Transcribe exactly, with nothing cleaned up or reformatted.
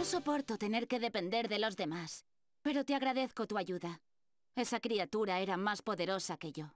No soporto tener que depender de los demás, pero te agradezco tu ayuda. Esa criatura era más poderosa que yo.